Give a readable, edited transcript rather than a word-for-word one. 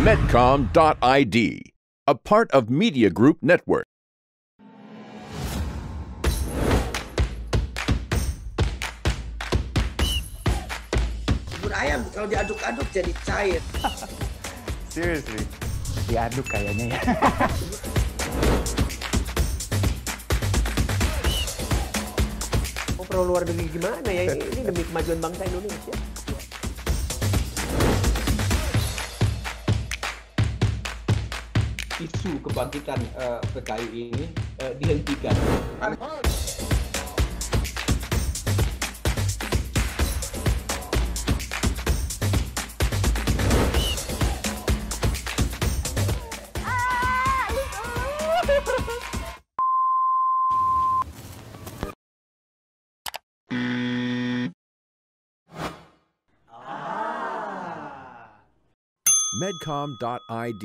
Medcom.id, a part of Media Group Network. Bubur ayam kalau diaduk-aduk jadi cair. Seriously, diaduk kayaknya ya. Pro luar negeri gimana ya ini demi kemajuan bangsa Indonesia. Isu kebangkitan PKI ini dihentikan. Medcom.id,